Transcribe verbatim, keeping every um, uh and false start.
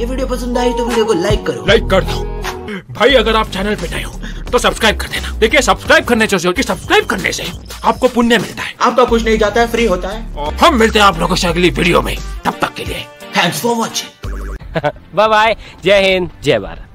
ये वीडियो पसंद आई तो वीडियो को लाइक करो। लाइक कर दो भाई। अगर आप चैनल पे नए हो तो सब्सक्राइब कर देना। देखिए सब्सक्राइब करने से सब्सक्राइब करने से आपको पुण्य मिलता है, आपका कुछ नहीं जाता है, फ्री होता है। हम मिलते हैं आप लोगों से अगली वीडियो में, तब तक के लिए thanks for watching. Bye bye, जय हिंद, जय भारत।